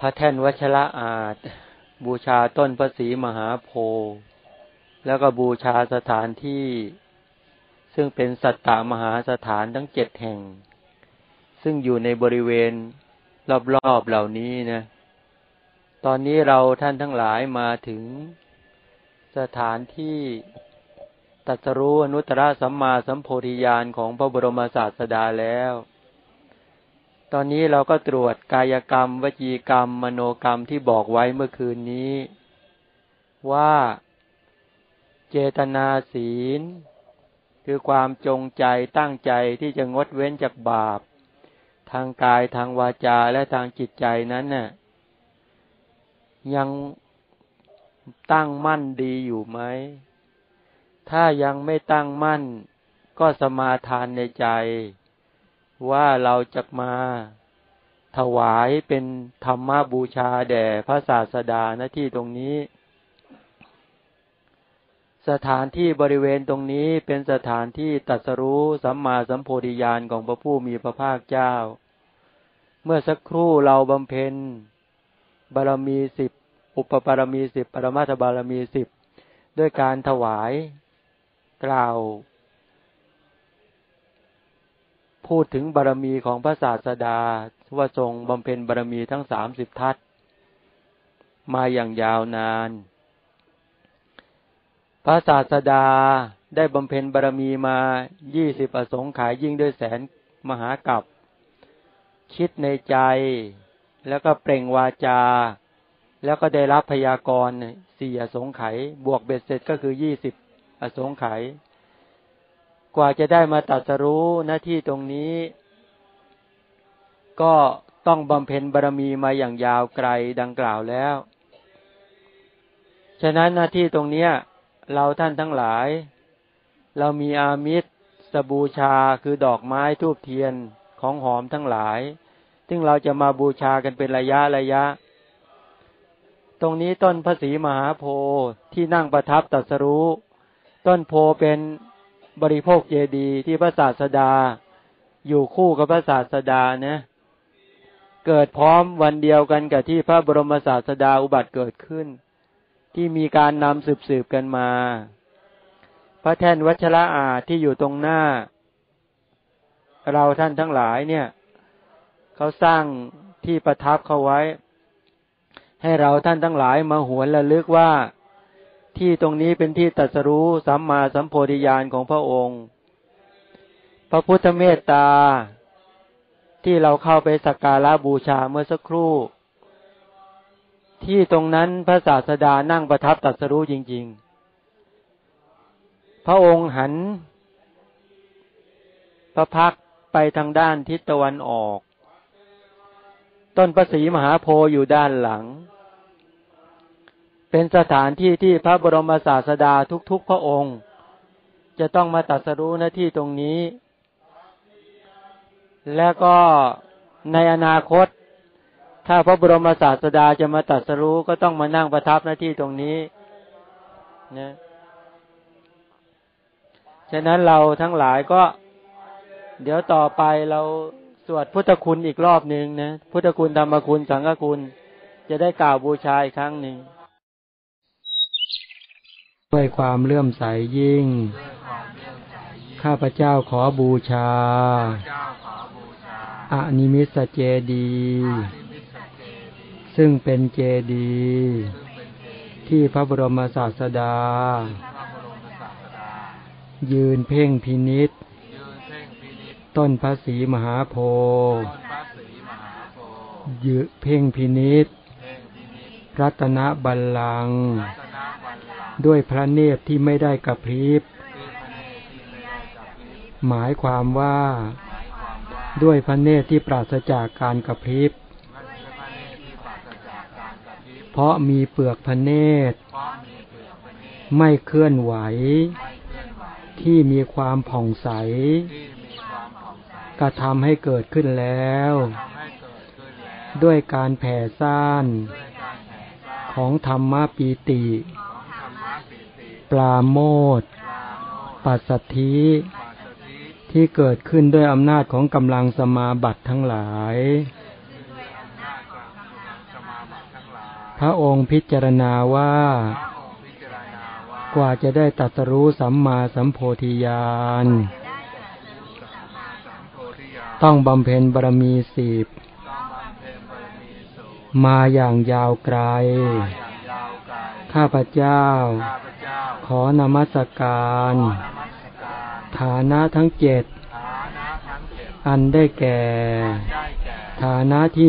พระแท่นวชระอาจบูชาต้นพระศรีมหาโพธิ์แล้วก็บูชาสถานที่ซึ่งเป็นสัตตมหาสถานทั้ง7แห่งซึ่งอยู่ในบริเวณรอบๆเหล่านี้นะตอนนี้เราท่านทั้งหลายมาถึงสถานที่ตรัสรู้อนุตตรสัมมาสัมโพธิญาณของพระบรมศาสดาแล้วตอนนี้เราก็ตรวจกายกรรมวจีกรรมมโนกรรมที่บอกไว้เมื่อคืนนี้ว่าเจตนาศีลคือความจงใจตั้งใจที่จะงดเว้นจากบาปทางกายทางวาจาและทางจิตใจนั้นน่ะยังตั้งมั่นดีอยู่ไหมถ้ายังไม่ตั้งมั่นก็สมาทานในใจว่าเราจะมาถวายเป็นธรรมบูชาแด่พระศาสดาณที่ตรงนี้สถานที่บริเวณตรงนี้เป็นสถานที่ตรัสรู้สัมมาสัมโพธิญาณของพระผู้มีพระภาคเจ้าเมื่อสักครู่เราบำเพ็ญบารมี10อุปปารมี10ปรมัตถบารมี10ด้วยการถวายกล่าวพูดถึงบารมีของพระศาสดาว่าทรงบำเพ็ญบารมีทั้ง30ทัศมาอย่างยาวนานพระศาสดาได้บำเพ็ญบารมีมา20อสงไขยยิ่งด้วยแสนมหากัปคิดในใจแล้วก็เปล่งวาจาแล้วก็ได้รับพยากรณ์4อสงไขยบวกเบ็ดเสร็จก็คือ20อสงไขยกว่าจะได้มาตรัสรู้หน้าที่ตรงนี้ก็ต้องบำเพ็ญบารมีมาอย่างยาวไกลดังกล่าวแล้วฉะนั้นหน้าที่ตรงนี้เราท่านทั้งหลายเรามีอามิสบูชาคือดอกไม้ธูปเทียนของหอมทั้งหลายซึ่งเราจะมาบูชากันเป็นระยะตรงนี้ต้นพระศรีมหาโพธิ์ที่นั่งประทับตรัสรู้ต้นโพเป็นบริโภคเจดีย์ที่พระศาสดาอยู่คู่กับพระศาสดานะเกิดพร้อมวันเดียวกันกับที่พระบรมศาสดาอุบัติเกิดขึ้นที่มีการนำสืบกันมาพระแท่นวชระอาจที่อยู่ตรงหน้าเราท่านทั้งหลายเนี่ยเขาสร้างที่ประทับเขาไว้ให้เราท่านทั้งหลายมาหวนระลึกว่าที่ตรงนี้เป็นที่ตรัสรู้สัมมาสัมโพธิญาณของพระองค์พระพุทธเมตตาที่เราเข้าไปสักการะบูชาเมื่อสักครู่ที่ตรงนั้นพระศาสดานั่งประทับตรัสรู้จริงๆพระองค์หันพระพักตร์ไปทางด้านทิศตะวันออกต้นพระศรีมหาโพธิ์อยู่ด้านหลังเป็นสถานที่ที่พระบรมศาสดาทุกๆพระองค์จะต้องมาตรัสรู้ณที่ตรงนี้และก็ในอนาคตถ้าพระบรมศาสดาจะมาตรัสรู้ก็ต้องมานั่งประทับณที่ตรงนี้นะฉะนั้นเราทั้งหลายก็เดี๋ยวต่อไปเราสวดพุทธคุณอีกรอบนึงนะพุทธคุณธรรมคุณสังฆคุณจะได้กล่าวบูชาอีกครั้งหนึ่งด้วยความเลื่อมใสยิ่งข้าพเจ้าขอบูชาอนิมิสเจดีย์ซึ่งเป็นเจดีย์ที่พระบรมศาสดายืนเพ่งพินิจต้นพระศรีมหาโพธิ์ยืนเพ่งพินิจรัตนบัลลังก์ด้วยพระเนตรที่ไม่ได้กระพริบหมายความว่าด้วยพระเนตรที่ปราศจากการกระพริบเพราะมีเปลือกพระเนตรไม่เคลื่อนไหวที่มีความผ่องใสกระทำให้เกิดขึ้นแล้วด้วยการแผ่ซ่านของธรรมปีติปราโมทย์ปัสสัทธิที่เกิดขึ้นด้วยอำนาจของกำลังสมาบัติทั้งหลาย พระองค์พิจารณาว่ากว่าจะได้ตรัสรู้สัมมาสัมโพธิญาณต้องบำเพ็ญบารมี10มาอย่างยาวไกลข้าพเจ้าขอนมัสการฐานะทั้ง7อันได้แก่ฐานะที่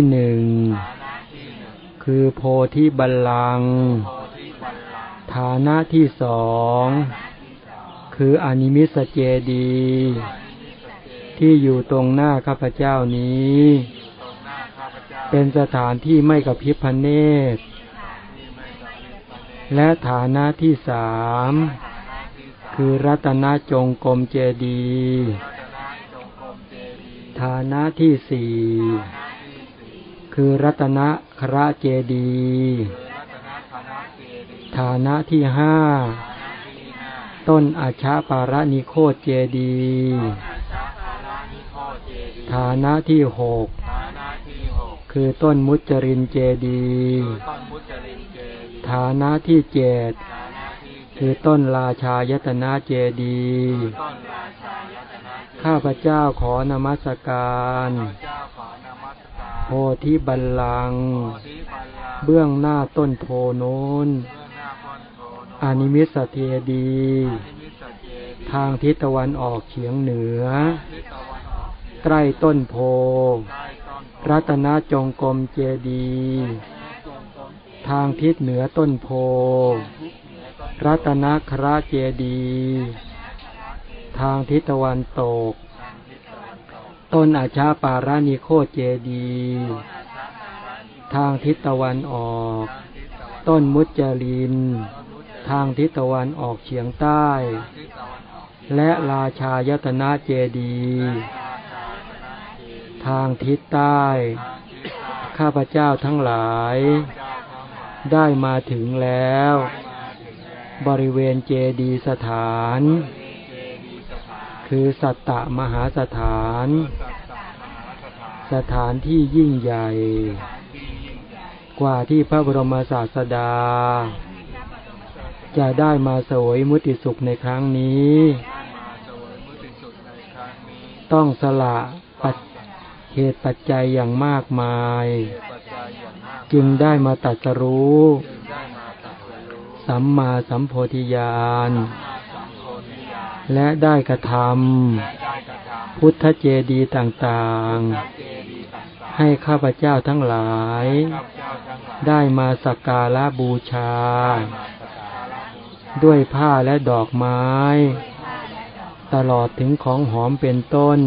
1คือโพธิบัลลังก์ฐานะที่2คืออนิมิสเจดีย์ที่อยู่ตรงหน้าข้าพเจ้านี้เป็นสถานที่ไม่กระพริบพระเนตรและฐานะที่3คือรัตนจงกรมเจดีย์ฐานะที่4คือรัตนคราเจดีย์ฐานะที่5ต้นอาชาปารณิโคเจดีย์ฐานะที่6คือต้นมุจจรินเจดีย์ฐานะที่7คือต้นราชายตนะเจดีย์ข้าพเจ้าขอนมัสการโพธิบัลลังก์เบื้องหน้าต้นโพโน้นอนิมิสเจดีย์ทางทิศตะวันออกเฉียงเหนือใกล้ต้นโพรัตนจงกรมเจดีย์ทางทิศเหนือต้นโพรัตนคราเจดีย์ทางทิศตะวันตกต้นอาชาปารณิโคเจดีย์ทางทิศตะวันออกต้นมุจจรินทางทิศตะวันออกเฉียงใต้และราชายตนะเจดีย์ทางทิศใต้ข้าพเจ้าทั้งหลายได้มาถึงแล้วบริเวณเจดีย์สถานคือสัตตมหาสถานสถานที่ยิ่งใหญ่กว่าที่พระบรมศาสดาจะได้มาเสวยมุติสุขในครั้งนี้ต้องสละเหตุปัจจัยอย่างมากมายจึงได้มาตรัสรู้สัมมาสัมโพธิญาณและได้กระทำพุทธเจดีย์ต่างๆให้ข้าพเจ้าทั้งหลายได้มาสักการะบูชาด้วยผ้าและดอกไม้ตลอดถึงของหอมเป็นต้น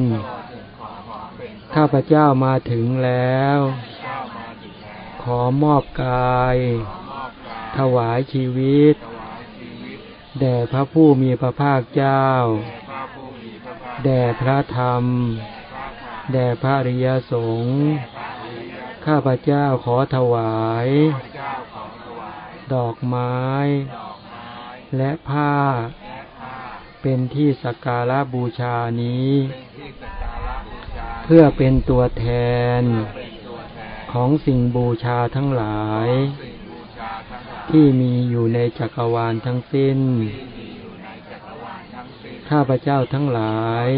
ข้าพเจ้ามาถึงแล้วขอมอบกายถวายชีวิตแด่พระผู้มีพระภาคเจ้าแด่พระธรรมแด่พระอริยสงฆ์ข้าพเจ้าขอถวายดอกไม้และผ้าเป็นที่สักการะบูชานี้เพื่อเป็นตัวแทนของสิ่งบูชาทั้งหลายที่มีอยู่ในจักรวาลทั้งสิ้นข้าพเจ้าทั้งหลาย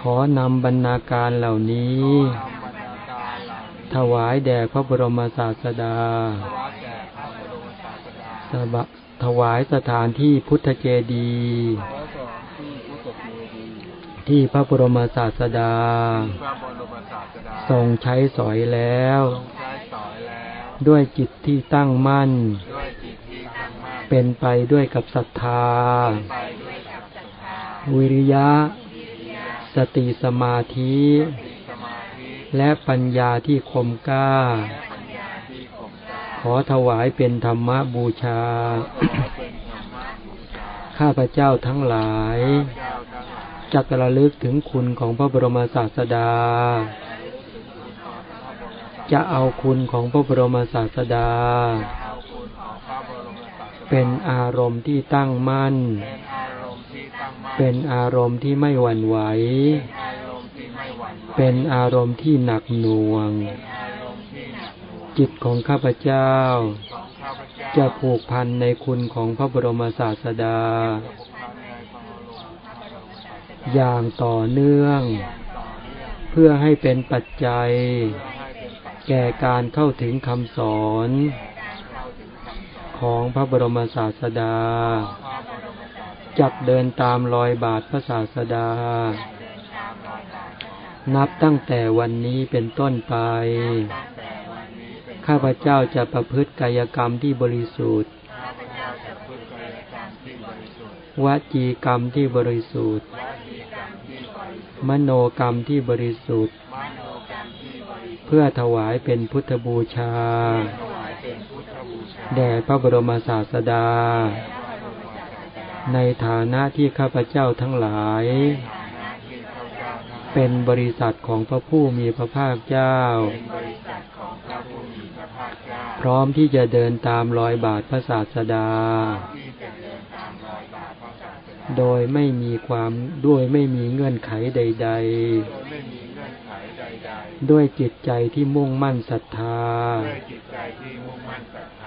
ขอนำบรรณาการเหล่านี้ถวายแด่พระบรมศาสดาถวายสถานที่พุทธเจดีย์ที่พระบรมศาสดาทรงใช้สอยแล้วด้วยจิตที่ตั้งมั่นเป็นไปด้วยกับศรัทธาวิริยะสติสมาธิและปัญญาที่คมกล้าขอถวายเป็นธรรมบูชาข้าพเจ้าทั้งหลายจักระลึกถึงคุณของพระบรมศาสดาจะเอาคุณของพระบรมศาสดาเป็นอารมณ์ที่ตั้งมั่นเป็นอารมณ์ที่ไม่หวั่นไหวเป็นอารมณ์ที่หนักหน่วง จิตของข้าพเจ้าจะผูกพันในคุณของพระบรมศาสดาอย่างต่อเนื่องเพื่อให้เป็นปัจจัยแก่การเข้าถึงคำสอนของพระบรมศาสดาจักเดินตามรอยบาทพระศาสดานับตั้งแต่วันนี้เป็นต้นไปข้าพเจ้าจะประพฤติกายกรรมที่บริสุทธิ์วจีกรรมที่บริสุทธิ์มโนกรรมที่บริสุทธิ์เพื่อถวายเป็นพุทธบูชาแด่พระบรมศาสดาในฐานะที่ข้าพเจ้าทั้งหลายเป็นบริษัทของพระผู้มีพระภาคเจ้าพร้อมที่จะเดินตามรอยบาทพระศาสดาโดยไม่มีเงื่อนไขใดๆด้วยจิตใจที่มุ่งมั่นศรัทธา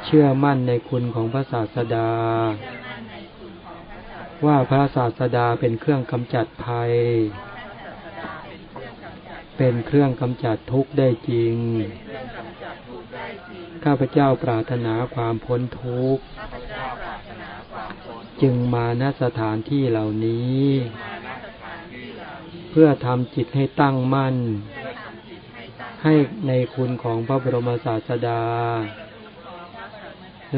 เชื่อมั่นในคุณของพระศาสดาว่าพระศาสดาเป็นเครื่องกำจัดภัยเป็นเครื่องกำจัดทุกข์ได้จริงข้าพเจ้าปรารถนาความพ้นทุกข์จึงมาณสถานที่เหล่านี้เพื่อทำจิตให้ตั้งมั่นให้ในคุณของพระบรมศาสดา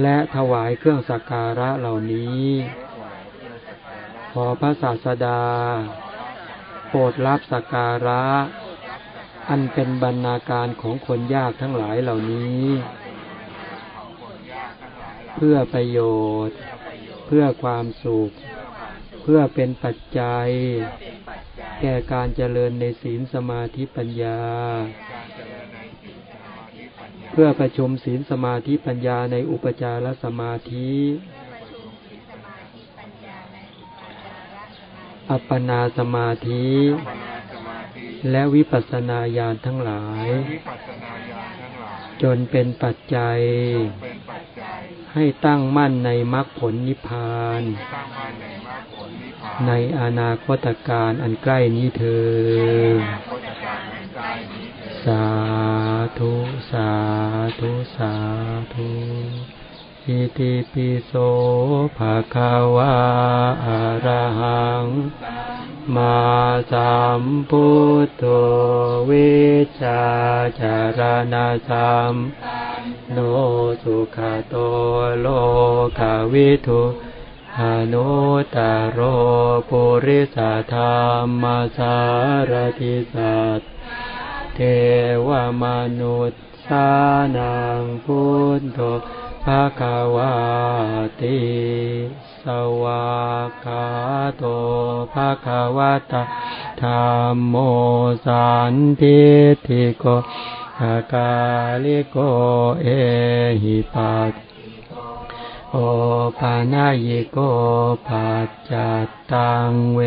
และถวายเครื่องสักการะเหล่านี้ขอพระศาสดาโปรดรับสักการะอันเป็นบรรณาการของคนยากทั้งหลายเหล่านี้เพื่อประโยชน์เพื่อความสุขเพื่อเป็นปัจจัยแก่การเจริญในศีลสมาธิปัญญาเพื่อประชุมศีลสมาธิปัญญาในอุปจารสมาธิอัปปนาสมาธิและวิปัสสนาญาณทั้งหลายจนเป็นปัจจัยให้ตั้งมั่นในมรรคผลนิพพานในอนาคตการอันใกล้นี้เถิดสาธุสาธุสาธุอิติปิโสภะคะวะอะระหังมาสัมพุทโธวิชชาจารณะสัมโนสุขโตโลกวิทุอนุตตโรปุริสธรรมสารทิสัตเทวมนุสสานังพุทโธภควติสวากขาโตภควตาธัมโมสันทิฏฐิโกอกาลิโกเอหิปัสโอปานายโกปัจจัตตังเว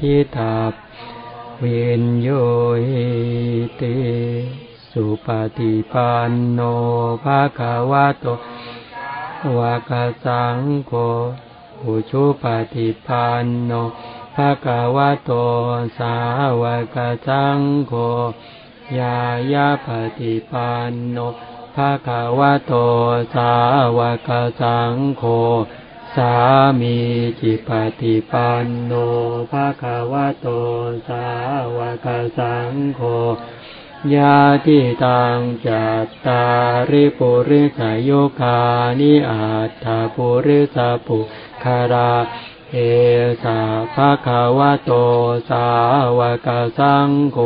ทิตัพวิญโยหิติสุปฏิปันโนภควโตวากสังโฆอุชุปฏิปันโนภควโตสาวกสังโฆยายาปฏิปันโนภควโตสาวกสังโฆสามีจิปฏิปันโนภควโตสาวกสังโฆญาติตังจัตตาริปุริสโยคานิอัตถปุริสปุคาราเอสาภควโตสาวกสังโฆ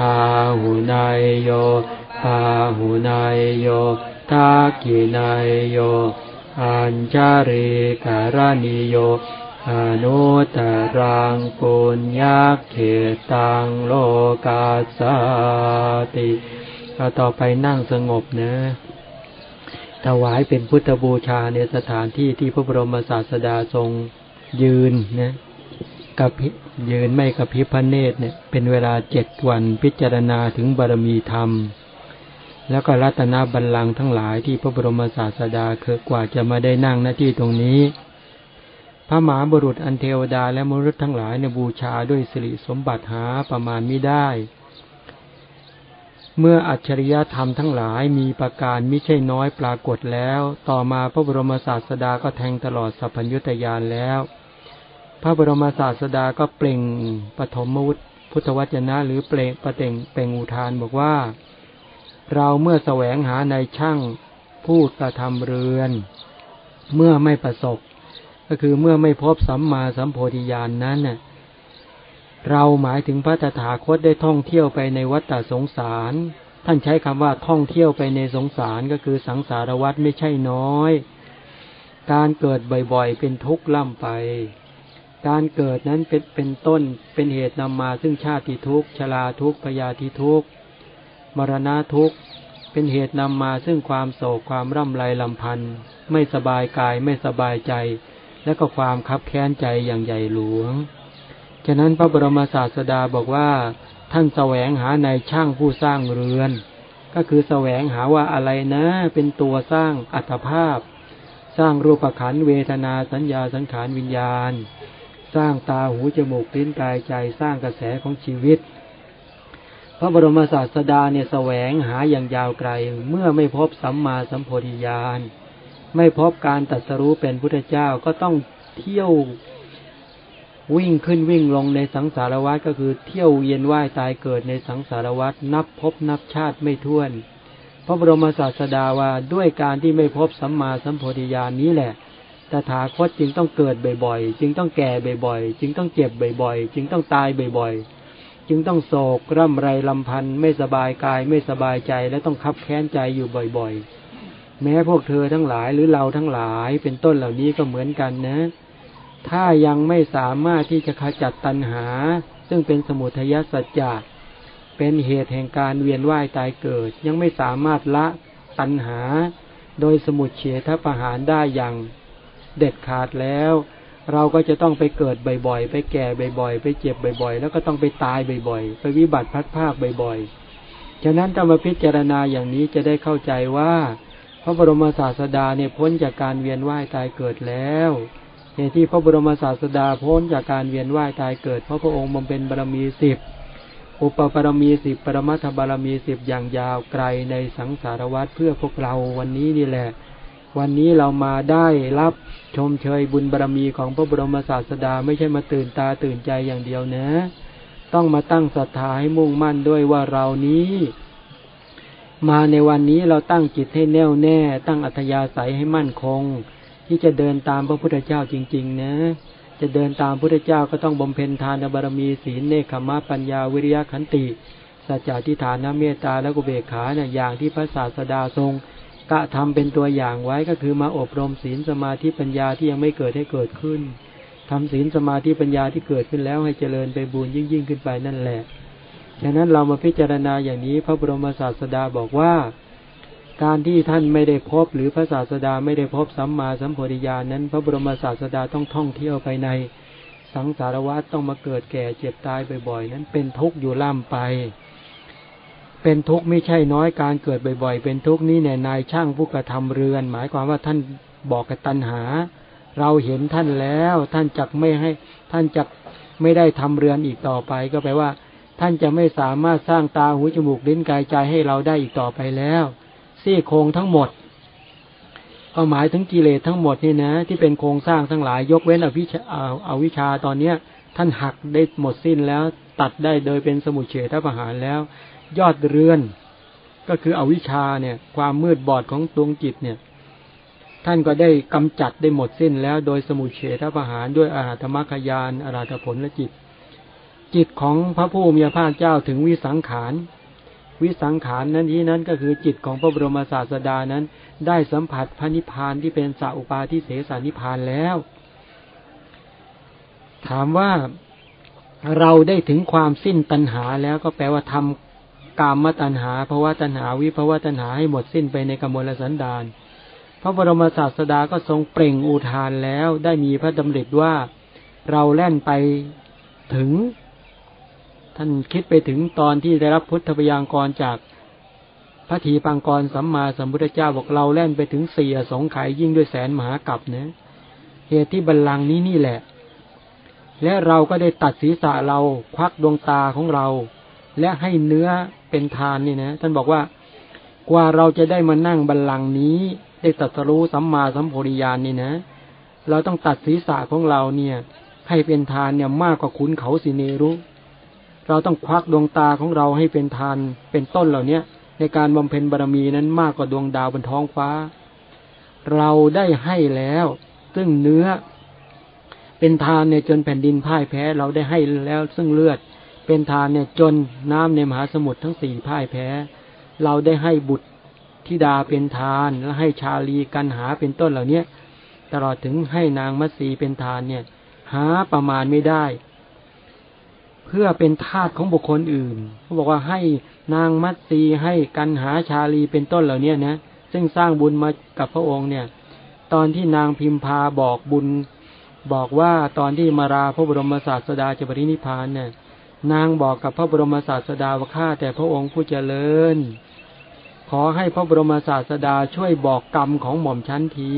อาหุนายโยปาหุนายโยทากินายโยอัญชริการณิโยอนุตตรังปุญญเขตังโลกัสสติต่อไปนั่งสงบนะถวายเป็นพุทธบูชาในสถานที่ที่พระบรมศาสดาทรงยืนนะกับยืนไม่กระพริบพระเนตรเนี่ยเป็นเวลา7 วันพิจารณาถึงบารมีธรรม แล้วก็รัตนบัลลังก์ทั้งหลายที่พระบรมศาสดาคือกว่าจะมาได้นั่งหน้าที่ตรงนี้พระมหาบุรุษอันเทวดาและมนุษย์ทั้งหลายในบูชาด้วยสิริสมบัติหาประมาณมิได้เมื่ออัจฉริยธรรมทั้งหลายมีประการมิใช่น้อยปรากฏแล้วต่อมาพระบรมศาสดาก็แทงตลอดสัพพัญญุตญาณแล้วพระบรมศาสดาก็เปล่งปฐมพุทธวจนะหรือเปล่งอุทานบอกว่าเราเมื่อแสวงหาในช่างผู้กระทำเรือนเมื่อไม่ประสบก็คือเมื่อไม่พบสัมมาสัมโพธิญาณนั้นน่ะเราหมายถึงพระตถาคตได้ท่องเที่ยวไปในวัฏฏะสงสารท่านใช้คำว่าท่องเที่ยวไปในสงสารก็คือสังสารวัฏไม่ใช่น้อยการเกิดบ่อยๆเป็นทุกข์ล่ำไปการเกิดนั้นเป็นต้นเป็นเหตุนำมาซึ่งชาติทุกข์ชราทุกข์พยาธิทุกข์มรณะทุกข์เป็นเหตุนำมาซึ่งความโศกความร่ำไรลำพันธ์ไม่สบายกายไม่สบายใจและก็ความคับแค้นใจอย่างใหญ่หลวงฉะนั้นพระบรมศาสดาบอกว่าท่านแสวงหาในช่างผู้สร้างเรือนก็คือแสวงหาว่าอะไรนะเป็นตัวสร้างอัตภาพสร้างรูปขันธ์เวทนาสัญญาสังขารวิญญาณสร้างตาหูจมูกลิ้นกายใจสร้างกระแสของชีวิตพระบรมศาสดาเนี่ยแสวงหาอย่างยาวไกลเมื่อไม่พบสัมมาสัมโพธิญาณไม่พบการตรัสรู้เป็นพุทธเจ้าก็ต้องเที่ยววิ่งขึ้นวิ่งลงในสังสารวัฏก็คือเที่ยวเวียนว่ายตายเกิดในสังสารวัฏนับพบนับชาติไม่ถ้วนพระบรมศาสดาว่าด้วยการที่ไม่พบสัมมาสัมโพธิญาณนี้แหละตถาคตจึงต้องเกิดบ่อยๆจึงต้องแก่บ่อยๆจึงต้องเจ็บบ่อยๆจึงต้องตายบ่อยๆจึงต้องโศกร่ำไรลำพันธ์ไม่สบายกายไม่สบายใจและต้องคับแค้นใจอยู่บ่อยๆแม้พวกเธอทั้งหลายหรือเราทั้งหลายเป็นต้นเหล่านี้ก็เหมือนกันนะถ้ายังไม่สามารถที่จะขจัดตัณหาซึ่งเป็นสมุทัยสัจจะเป็นเหตุแห่งการเวียนว่ายตายเกิดยังไม่สามารถละตัณหาโดยสมุทเฉทประหารได้อย่างเด็ดขาดแล้วเราก็จะต้องไปเกิดบ่อยๆไปแก่บ่อยๆไปเจ็บบ่อยๆแล้วก็ต้องไปตายบ่อยๆไปวิบัติพัดภาคบ่อยๆฉะนั้นถ้ามาพิจารณาอย่างนี้จะได้เข้าใจว่าพระบรมศาสดาเนี่ยพ้นจากการเวียนว่ายตายเกิดแล้วเหตุที่พระบรมศาสดาพ้นจากการเวียนว่ายตายเกิดเพราะพระองค์บำเพ็ญบารมี10อุปบารมี10ปรมัตถบารมี10อย่างยาวไกลในสังสารวัฏเพื่อพวกเราวันนี้นี่แหละวันนี้เรามาได้รับชมเชยบุญบารมีของพระบรมศาสดาไม่ใช่มาตื่นตาตื่นใจอย่างเดียวนะต้องมาตั้งศรัทธาให้มุ่งมั่นด้วยว่าเรานี้มาในวันนี้เราตั้งจิตให้แน่วแน่ตั้งอัธยาศัยให้มั่นคงที่จะเดินตามพระพุทธเจ้าจริงๆนะจะเดินตามพระพุทธเจ้าก็ต้องบำเพ็ญทานบารมีศีลเนคขมะปัญญาวิริยะขันติสัจจะทิฏฐานะเมตตาและอุเบกขาเนี่ยอย่างที่พระศาสดาทรงกะทำเป็นตัวอย่างไว้ก็คือมาอบรมศีลสมาธิปัญญาที่ยังไม่เกิดให้เกิดขึ้นทำศีลสมาธิปัญญาที่เกิดขึ้นแล้วให้เจริญไปบุญยิ่งขึ้นไปนั่นแหละฉะนั้นเรามาพิจารณาอย่างนี้พระบรมศาสดาบอกว่าการที่ท่านไม่ได้พบหรือพระศาสดาไม่ได้พบสัมมาสัมโพธิญาณนั้นพระบรมศาสดาต้องท่องเที่ยวไปในสังสารวัฏต้องมาเกิดแก่เจ็บตายบ่อยๆนั้นเป็นทุกข์อยู่ล่ำไปเป็นทุกข์ไม่ใช่น้อยการเกิดบ่อยๆเป็นทุกข์นี้เนี่ยนายช่างผู้กระทำเรือนหมายความว่าท่านบอกกับตัณหาเราเห็นท่านแล้วท่านจักไม่ให้ท่านจักไม่ได้ทำเรือนอีกต่อไปก็แปลว่าท่านจะไม่สามารถสร้างตาหูจมูกลิ้นกายใจให้เราได้อีกต่อไปแล้วที่โครงทั้งหมดก็หมายถึงกิเลสทั้งหมดนี่นะที่เป็นโครงสร้างทั้งหลายยกเว้นอวิชชาตอนเนี้ยท่านหักได้หมดสิ้นแล้วตัดได้โดยเป็นสมุทเฉทประหารแล้วยอดเรือนก็คืออวิชชาเนี่ยความมืดบอดของดวงจิตเนี่ยท่านก็ได้กำจัดได้หมดสิ้นแล้วโดยสมุทเฉทประหารด้วยอรหัตมรรคญาณอรหัตผลและจิตของพระผู้มีพระเจ้าถึงวิสังขารวิสังขารนั้นที่นั้นก็คือจิตของพระบรมศาสดานั้นได้สัมผัสพระนิพพานที่เป็นสัพปาทิเสสนิพพานแล้วถามว่าเราได้ถึงความสิ้นตัณหาแล้วก็แปลว่าทำกามตัณหาภวตัณหาวิภวตัณหาให้หมดสิ้นไปในกมลสันดานพระบรมศาสดาก็ทรงเปล่งอุทานแล้วได้มีพระดำริว่าเราแล่นไปถึงท่านคิดไปถึงตอนที่ได้รับพุทธพยากรจาก พระถีปังกรสัมมาสัมพุทธเจ้าบอกเราแล่นไปถึงสี่อสงไขยยิ่งด้วยแสนมหากรัปนะเหตุที่บัลลังก์นี้นี่แหละและเราก็ได้ตัดศีรษะเราควักดวงตาของเราและให้เนื้อเป็นทานนี่นะท่านบอกว่ากว่าเราจะได้มานั่งบัลลังก์นี้ได้ตรัสรู้สัมมาสัมโพธิญาณนี่นะเราต้องตัดศีรษะของเราเนี่ยให้เป็นทานเนี่ยมากกว่าขุนเขาสิเนรุเราต้องควักดวงตาของเราให้เป็นทานเป็นต้นเหล่านี้ในการบำเพ็ญบารมีนั้นมากกว่าดวงดาวบนท้องฟ้าเราได้ให้แล้วซึ่งเนื้อเป็นทานเนี่ยจนแผ่นดินพ่ายแพ้เราได้ให้แล้วซึ่งเลือดเป็นทานเนี่ยจนน้ำในมหาสมุทรทั้งสี่พ่ายแพ้เราได้ให้บุตรธิดาเป็นทานและให้ชาลีกันหาเป็นต้นเหล่านี้ตลอดถึงให้นางมัตสีเป็นทานเนี่ยหาประมาณไม่ได้เพื่อเป็นทาสของบุคคลอื่นเขาบอกว่าให้นางมัตสีให้กันหาชาลีเป็นต้นเหล่านี้นะซึ่งสร้างบุญมากับพระองค์เนี่ยตอนที่นางพิมพาบอกบุญบอกว่าตอนที่มาราพระบรมศาสดาจะปรินิพพานเนี่ยนางบอกกับพระบรมศาสดาว่าข้าแต่พระองค์ผู้เจริญขอให้พระบรมศาสดาช่วยบอกกรรมของหม่อมชั้นที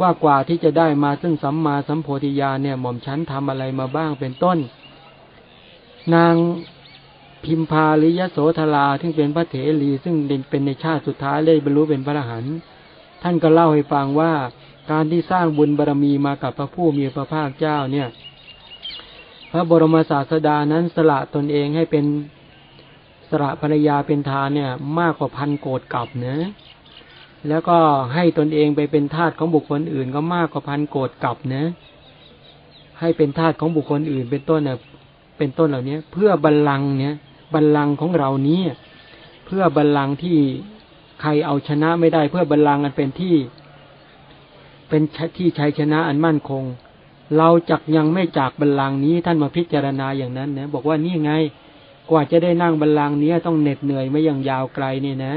ว่ากว่าที่จะได้มาซึ่งสัมมาสัมโพธิญาณเนี่ยหม่อมชั้นทำอะไรมาบ้างเป็นต้นนางพิมพาหรือยโสธราซึ่งเป็นพระเถรีซึ่งเป็นในชาติสุดท้ายได้บรรลุเป็นพระอรหันต์ท่านก็เล่าให้ฟังว่าการที่สร้างบุญบารมีมากับพระผู้มีพระภาคเจ้าเนี่ยพระบรมศาสดานั้นสละตนเองให้เป็นสละภรรยาเป็นทานเนี่ยมากกว่าพันโกฏกับนะแล้วก็ให้ตนเองไปเป็นทาสของบุคคลอื่นก็มากกว่าพันโกฏกับนะให้เป็นทาสของบุคคลอื่นเป็นต้นเนี่ยเป็นต้นเหล่านี้เพื่อบัลลังก์เนี่ยบัลลังก์ของเรานี้เพื่อบัลลังก์ที่ใครเอาชนะไม่ได้เพื่อบัลลังก์อันเป็นที่ชัยชนะอันมั่นคงเราจักยังไม่จากบัลลังก์นี้ท่านมาพิจารณาอย่างนั้นนะบอกว่านี่ไงกว่าจะได้นั่งบัลลังก์นี้ต้องเหน็ดเหนื่อยไม่อย่างยาวไกลนี่นะ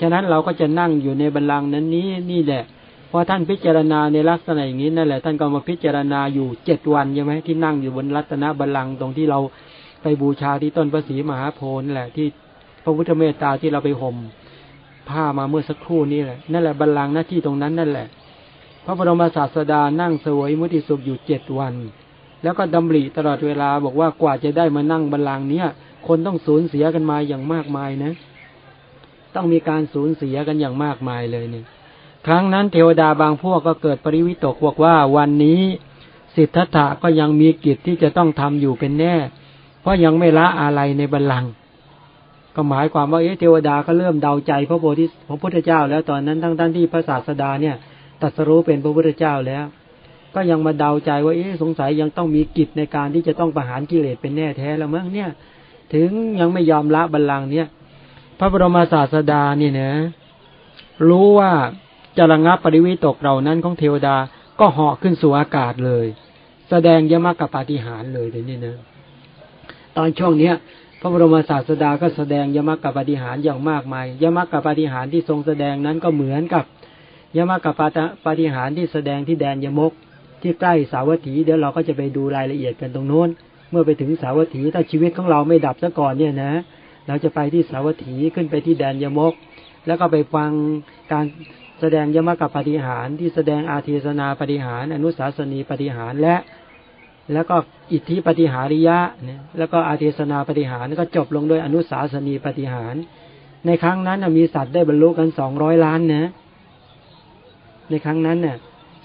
ฉะนั้นเราก็จะนั่งอยู่ในบัลลังก์นั้นนี้นี่แหละพอท่านพิจารณาในลักษณะอย่างนี้นั่นแหละท่านก็มาพิจารณาอยู่7วันใช่ไหมที่นั่งอยู่บนรัตนบัลลังก์ตรงที่เราไปบูชาที่ต้นพระศรีมหาโพธิ์แหละที่พระพุทธเมตตาที่เราไปห่มผ้ามาเมื่อสักครู่นี้แหละนั่นแหละบัลลังก์หน้าที่ตรงนั้นนั่นแหละพระบรมศาสดานั่งเสวยมุติสุขอยู่7วันแล้วก็ดำริตลอดเวลาบอกว่ากว่าจะได้มานั่งบัลลังก์นี้คนต้องสูญเสียกันมาอย่างมากมายนะต้องมีการสูญเสียกันอย่างมากมายเลยเนี่ยครั้งนั้นเทวดาบางพวกก็เกิดปริวิตกบอกว่าวันนี้สิทธัตถะก็ยังมีกิจที่จะต้องทำอยู่เป็นแน่เพราะยังไม่ละอะไรในบัลลังก์ก็หมายความว่าเทวดาก็เริ่มเดาใจพระโพธิพระพุทธเจ้าแล้วตอนนั้นทั้งที่พระศาสดาเนี่ยตรัสรู้เป็นพระพุทธเจ้าแล้วก็ยังมาเดาใจว่าสงสัยยังต้องมีกิจในการที่จะต้องประหารกิเลสเป็นแน่แท้แล้วมั้งเนี่ยถึงยังไม่ยอมละบัลลังก์เนี่ยพระบรมศาสดานี่นะรู้ว่าจะระงับปริวิตกเหล่านั้นของเทวดาก็เหาะขึ้นสู่อากาศเลยแสดงยมกปาฏิหาริย์เลยเดี๋ยวนี้นะตอนช่วงเนี้ยพระบรมศาสดาก็แสดงยมกปาฏิหาริย์อย่างมากมายยมกปาฏิหาริย์ที่ทรงแสดงนั้นก็เหมือนกับยมกปาฏิหาริย์ที่แสดงที่แดนยมกที่ใกล้สาวัตถีเดี๋ยวเราก็จะไปดูรายละเอียดกันตรงโน้นเมื่อไปถึงสาวัตถีถ้าชีวิตของเราไม่ดับซะก่อนเนี่ยนะเราจะไปที่สาวัตถีขึ้นไปที่แดนยมกแล้วก็ไปฟังการแสดงยมกับปฏิหารที่แสดงอาเทศนาปฏิหารอนุสาสนีปฏิหารแล้วก็อิทธิปฏิหาริยะแล้วก็อาเทศนาปฏิหารก็จบลงด้วยอนุสาสนีปฏิหารในครั้งนั้นมีสัตว์ได้บรรลุกัน200 ล้านนะในครั้งนั้นเนี่ย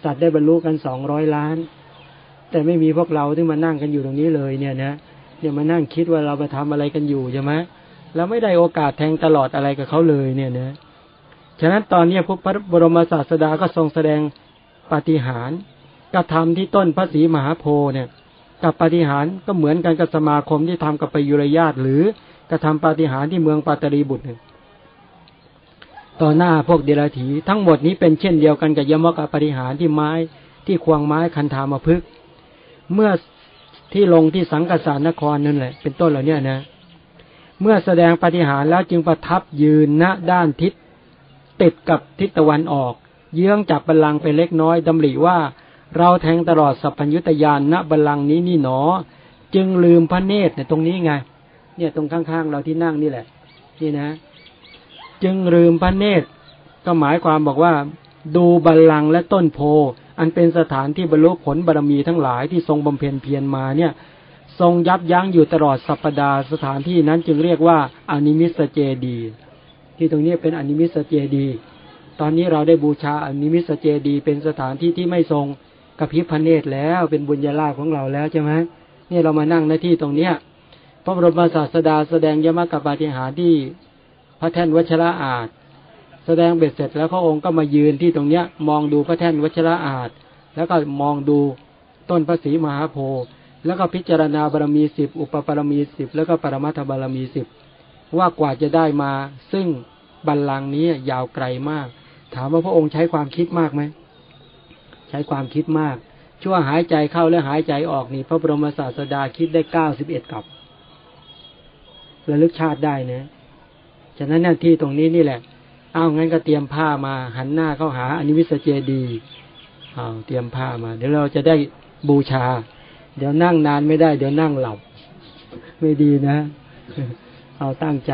สัตว์ได้บรรลุกัน200 ล้านแต่ไม่มีพวกเราที่มานั่งกันอยู่ตรงนี้เลยเนี่ยนะเดี๋ยวมานั่งคิดว่าเราไปทำอะไรกันอยู่ใช่ไหมเราไม่ได้โอกาสแทงตลอดอะไรกับเขาเลยเนี่ยนะฉะนั้นตอนนี้พระบรมศาสดาก็ทรงแสดงปาฏิหาริย์กระทำที่ต้นพระศรีมหาโพธิ์เนี่ยกับปาฏิหาริย์ก็เหมือนกันกับสมาคมที่ทำกับประยุรญาติหรือกระทำปาฏิหาริย์ที่เมืองปาตลีบุตรต่อหน้าพวกเดรัจฉีทั้งหมดนี้เป็นเช่นเดียวกันกับยมกปาฏิหาริย์ที่ไม้ที่ควงไม้คันธามพฤกษ์เมื่อที่ลงที่สังกัสสานครนั่นแหละเป็นต้นเหล่านี้นะเมื่อแสดงปาฏิหาริย์แล้วจึงประทับยืนณด้านทิศติดกับทิศตะวันออกเยื้องจากบัลลังก์ไปเล็กน้อยดำริว่าเราแทงตลอดสัพพัญญุตญาณณบัลลังก์นี้นี่หนอจึงลืมพระเนตรเนี่ยตรงนี้ไงเนี่ยตรงข้างๆเราที่นั่งนี่แหละนี่นะ จึงลืมพระเนตรก็หมายความบอกว่าดูบัลลังก์และต้นโพอันเป็นสถานที่บรรลุผลบารมีทั้งหลายที่ทรงบำเพ็ญเพียรมาเนี่ยทรงยับยั้งอยู่ตลอดสัปดาห์สถานที่นั้นจึงเรียกว่าอนิมิสเจดีที่ตรงนี้เป็นอนิมิสเจดีตอนนี้เราได้บูชาอนิมิสเจดีเป็นสถานที่ที่ไม่ทรงกระพริบพระเนตรแล้วเป็นบุญญาลาภของเราแล้วใช่ไหมเนี่ยเรามานั่งหน้าที่ตรงเนี้ยพระบรมศาสดาแสดงยมกปาฏิหาริย์ที่พระแท่นวชระอาจแสดงเบ็ดเสร็จแล้วพระองค์ก็มายืนที่ตรงเนี้ยมองดูพระแท่นวชระอาจแล้วก็มองดูต้นพระศรีมหาโพธิ์แล้วก็พิจารณาบารมี10อุปปารมี10แล้วก็ปรมัตถบารมี10ว่ากว่าจะได้มาซึ่งบัลลังก์นี้ยาวไกลมากถามว่าพระองค์ใช้ความคิดมากไหมใช้ความคิดมากชั่วหายใจเข้าและหายใจออกนี่พระบรมศาสดาคิดได้91กับระลึกชาติได้นะฉะนั้นหน้าที่ตรงนี้นี่แหละเอางั้นก็เตรียมผ้ามาหันหน้าเข้าหาอนิมิสเจดีเอาเตรียมผ้ามาเดี๋ยวเราจะได้บูชาเดี๋ยวนั่งนานไม่ได้เดี๋ยวนั่งหลับไม่ดีนะเอาตั้งใจ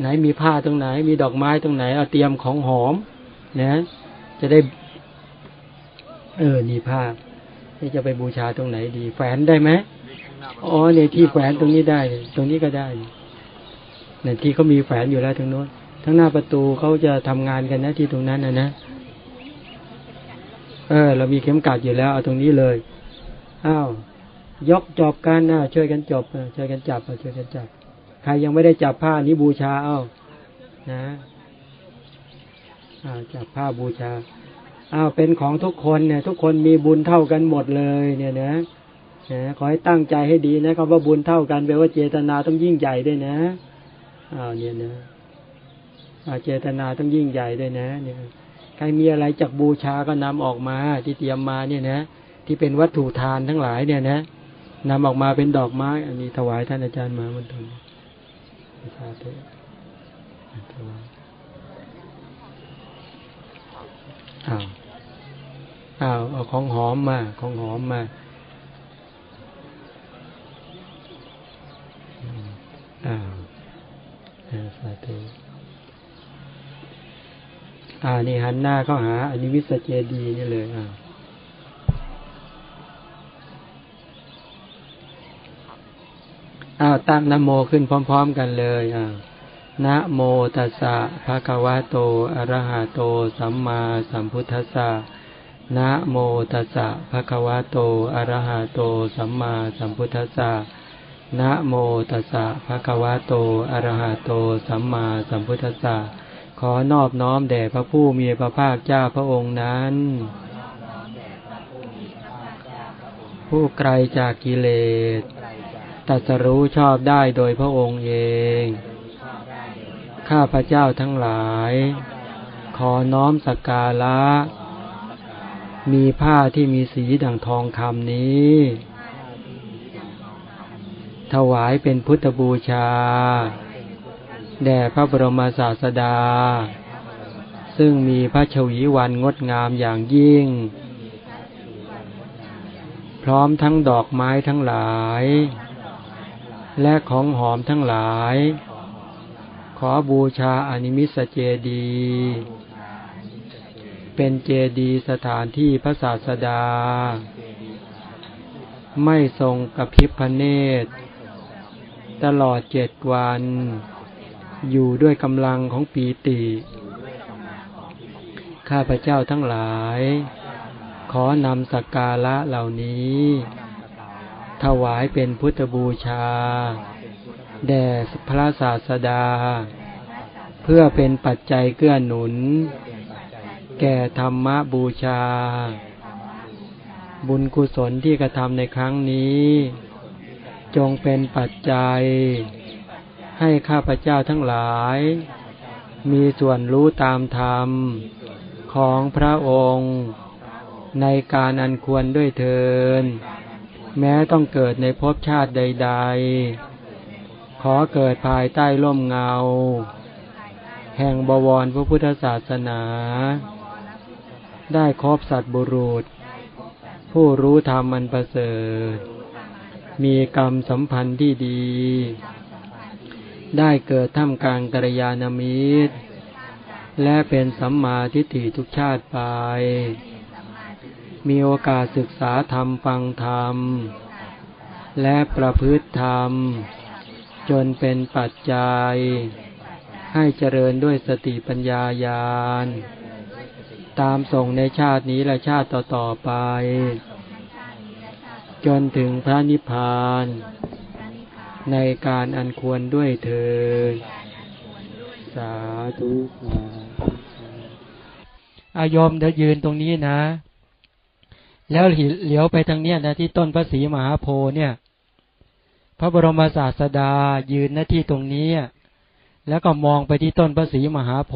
ไหนมีผ้าตรงไหนมีดอกไม้ตรงไหนเอาเตรียมของหอมนะจะได้นี่ผ้านี่จะไปบูชาตรงไหนดีแฝนได้ไหมอ๋อในที่แฝนตรงนี้ได้ตรงนี้ก็ได้ในที่เขามีแฝนอยู่แล้วทั้งโน้นทั้งหน้าประตูเขาจะทำงานกันนะที่ตรงนั้นนะเรามีเข็มกลัดอยู่แล้วเอาตรงนี้เลยอ้าวยกจอบกันนะช่วยกันจบช่วยกันจับช่วยกันจับใครยังไม่ได้จับผ้านี้บูชาเอานะจับผ้าบูชาเอาเป็นของทุกคนเนี่ยทุกคนมีบุญเท่ากันหมดเลยเนี่ยนะขอให้ตั้งใจให้ดีนะคำว่าบุญเท่ากันแปลว่าเจตนาต้องยิ่งใหญ่ด้วยนะเนี่ยนะเจตนาต้องยิ่งใหญ่ด้วยนะเนี่ยใครมีอะไรจากบูชาก็นำออกมาที่เตรียมมาเนี่ยนะที่เป็นวัตถุทานทั้งหลายเนี่ยนะนำออกมาเป็นดอกไม้อันนี้ถวายท่านอาจารย์มาบรรทุนสาธุเอาของหอมมาของหอมมาสาธุนี่หันหน้าเข้าหาอนิมิสเจดีนี่เลยตั้งนะโมขึ้นพร้อมๆกันเลยนะโมตัสสะภะคะวะโตอะระหะโตสัมมาสัมพุทธัสสะนะโมตัสสะภะคะวะโตอะระหะโตสัมมาสัมพุทธัสสะนะโมตัสสะภะคะวะโตอะระหะโตสัมมาสัมพุทธัสสะขอนอบน้อมแด่พระผู้มีพระภาคเจ้าพระองค์นั้นผู้ไกลจากกิเลสตรัสรู้ชอบได้โดยพระองค์เองข้าพระเจ้าทั้งหลายขอน้อมสักการะมีผ้าที่มีสีดั่งทองคำนี้ถวายเป็นพุทธบูชาแด่พระบรมศาสดาซึ่งมีพระชวีวันงดงามอย่างยิ่งพร้อมทั้งดอกไม้ทั้งหลายและของหอมทั้งหลายขอบูชาอนิมิสเจดีเป็นเจดีสถานที่พระศาสดาไม่ทรงกระพริบพระเนตรตลอด7 วันอยู่ด้วยกำลังของปีติข้าพเจ้าทั้งหลายขอนำสักการะเหล่านี้ถวายเป็นพุทธบูชาแด่พระศาสดาเพื่อเป็นปัจจัยเกื้อหนุนแก่ธรรมบูชาบุญกุศลที่กระทำในครั้งนี้จงเป็นปัจจัยให้ข้าพเจ้าทั้งหลายมีส่วนรู้ตามธรรมของพระองค์ในการอันควรด้วยเถิดแม้ต้องเกิดในภพชาติใดๆขอเกิดภายใต้ร่มเงาแห่งบวรพระพุทธศาสนาได้ครบสัตบุรุษผู้รู้ธรรมอันประเสริฐมีกรรมสัมพันธ์ที่ดีได้เกิดท่ามกลางกัลยาณมิตร และเป็นสัมมาทิฏฐิทุกชาติไปมีโอกาสศึกษาธรรมฟังธรรมและประพฤติธรรมจนเป็นปัจจัยให้เจริญด้วยสติปัญญาญาณตามส่งในชาตินี้และชาติต่อๆไปจนถึงพระนิพพานในการอันควรด้วยเถิดสาธุโยมเดี๋ยวยืนตรงนี้นะแล้วเหลียวไปทางเนี้ยนะที่ต้นพระศรีมหาโพธิ์เนี่ยพระบรมศาสดายืนณที่ตรงนี้แล้วก็มองไปที่ต้นพระศรีมหาโพ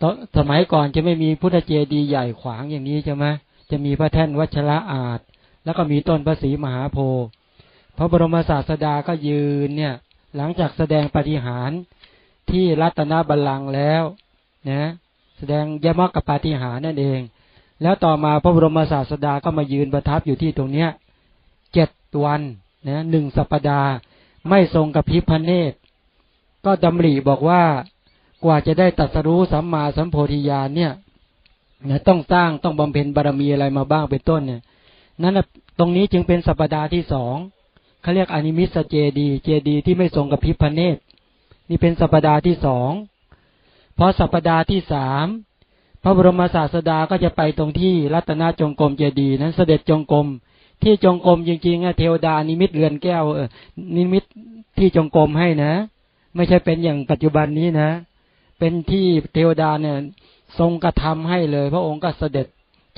ธิ์สมัยก่อนจะไม่มีพุทธเจดีย์ใหญ่ขวางอย่างนี้ใช่ไหมจะมีพระแท่นวัชระอาจแล้วก็มีต้นพระศรีมหาโพธิ์พระบรมศาสดาก็ยืนเนี่ยหลังจากแสดงปาฏิหาริย์ที่รัตนบัลลังก์แล้วนะแสดงยมกปาฏิหาริย์นั่นเองแล้วต่อมาพระบรมศาสดาก็มายืนประทับอยู่ที่ตรงเนี้ย7วันนะ1สัปดาห์ไม่ทรงกระพริบพระเนตรก็ดำริบอกว่ากว่าจะได้ตรัสรู้สัมมาสัมโพธิญาณเนี่ยนะต้องสร้างต้องบำเพ็ญบารมีอะไรมาบ้างเป็นต้นเนี่ยนั่นแหละตรงนี้จึงเป็นสัปดาห์ที่2เขาเรียกอนิมิสเจดีย์เจดีย์ที่ไม่ทรงกระพริบพระเนตรนี่เป็นสัปดาห์ที่2พอสัปดาห์ที่3พระบรมศาสดาก็จะไปตรงที่รัตนจงกรมเจดีย์นั้นเสด็จจงกรมที่จงกรมจริงๆเทวดานิมิตเรือนแก้วนิมิตที่จงกรมให้นะไม่ใช่เป็นอย่างปัจจุบันนี้นะเป็นที่เทวดาเนี่ยทรงกระทำให้เลยพระองค์ก็เสด็จ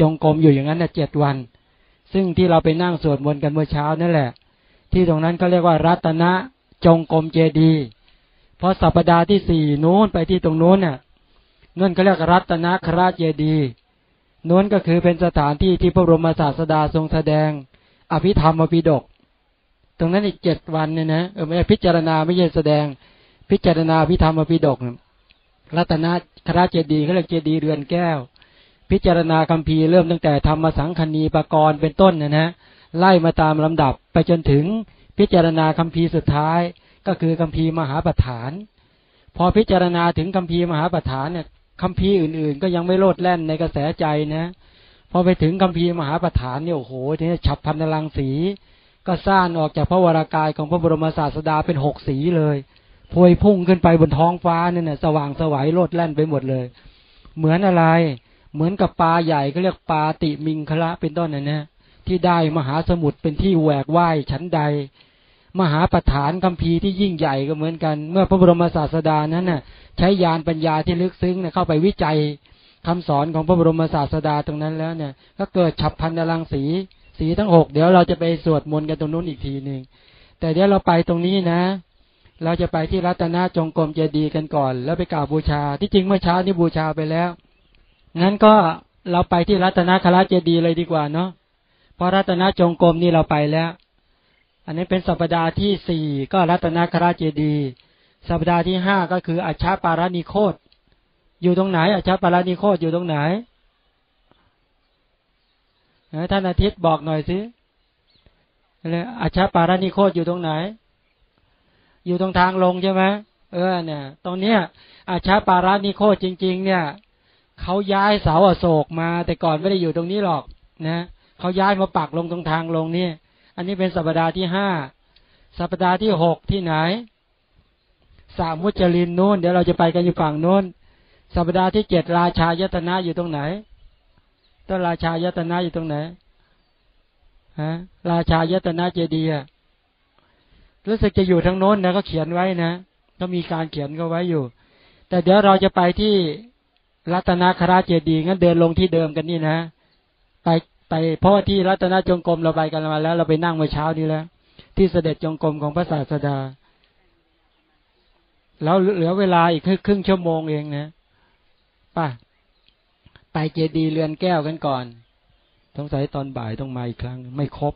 จงกรมอยู่อย่างนั้นนะ7วันซึ่งที่เราไปนั่งสวดมนต์กันเมื่อเช้านั่นแหละที่ตรงนั้นก็เรียกว่ารัตนจงกรมเจดีย์พอสัปดาห์ที่4นู้นไปที่ตรงนู้นน่ะนั่นก็เรียกรัตนคราชเจดีย์นั่นก็คือเป็นสถานที่ที่พระบรมศาสดาทรงแสดงอภิธรรมปิฎกตรงนั้นอีก7วันเนี่ยนะไม่พิจารณาไม่ใช่แสดงพิจารณาอภิธรรมปิฎกรัตนคราชเจดีย์เขาเรียกเจดีย์เรือนแก้วพิจารณาคัมภีร์เริ่มตั้งแต่ธรรมสังคณีปกรณ์เป็นต้นนะฮะไล่มาตามลำดับไปจนถึงพิจารณาคัมภีร์สุดท้ายก็คือคัมภีร์มหาปฐานพอพิจารณาถึงคัมภีร์มหาปฐานเนี่ยคำพีอื่นๆก็ยังไม่โลดแล่นในกระแสใจนะพอไปถึงคำพีมหาประธานเนี่ยโอ้โหทีนี้ฉับพันรังสีก็สร้างออกจากพระวรากายของพระบรมศาสดาเป็น6สีเลยพวยพุ่งขึ้นไปบนท้องฟ้าเนี่ยสว่างสวยโลดแล่นไปหมดเลยเหมือนอะไรเหมือนกับปลาใหญ่ก็เรียกปลาติมิงคละเป็นต้นน่ะนะที่ได้มหาสมุทรเป็นที่แหวกว่ายชั้นใดมหาประธานคำพีที่ยิ่งใหญ่ก็เหมือนกันเมื่อพระบรมศาสดานั้นน่ะใช้ญาณปัญญาที่ลึกซึ้งเข้าไปวิจัยคำสอนของพระบรมศาสดาตรงนั้นแล้วเนี่ยก็เกิดฉับพลันรังสีสีทั้ง6เดี๋ยวเราจะไปสวดมนต์กันตรงนู้นอีกทีหนึ่งแต่เดี๋ยวเราไปตรงนี้นะเราจะไปที่รัตนจงกรมเจดีย์กันก่อนแล้วไปกราบบูชาที่จริงเมื่อเช้านี่บูชาไปแล้วงั้นก็เราไปที่รัตนคราชเจดีย์เลยดีกว่าเนาะเพราะรัตนจงกรมนี่เราไปแล้วอันนี้เป็นสัปดาห์ที่4ก็รัตนคราชเจดีย์สัปดาห์ที่5ก็คืออัชฌปารนิโคตอยู่ตรงไหนอัชฌปารนิโคตอยู่ตรงไหนท่านอาทิตย์บอกหน่อยสิอัชฌปารนิโคตอยู่ตรงไหนอยู่ตรงทางลงใช่ไหมเนี่ยตรงเนี้ยอัชฌปารนิโคตจริงๆเนี่ยเขาย้ายเสาอโศกมาแต่ก่อนไม่ได้อยู่ตรงนี้หรอกนะเขาย้ายมาปักลงตรงทางลงนี่อันนี้เป็นสัปดาห์ที่5สัปดาห์ที่6ที่ไหนสามุจลินนู้นเดี๋ยวเราจะไปกันอยู่ฝั่งนู้นสัปดาห์ที่7ราชายตนะอยู่ตรงไหนต้นราชายตนะอยู่ตรงไหนฮะราชายตนะเจดีย์รู้สึกจะอยู่ทางโน้นนะก็เขียนไว้นะก็มีการเขียนก็ไว้อยู่แต่เดี๋ยวเราจะไปที่รัตนคราชเจดีย์งั้นเดินลงที่เดิมกันนี่นะไปเพราะว่าที่รัตนจงกรมเราไปกันมาแล้วเราไปนั่งเมื่อเช้านี้แล้วที่เสด็จจงกรมของพระศาสดาแล้วเหลือเวลาอีกครึ่งชั่วโมงเองนะป่ะไปเจดีย์เรือนแก้วกันก่อนสงสัยตอนบ่ายต้องมาอีกครั้งไม่ครบ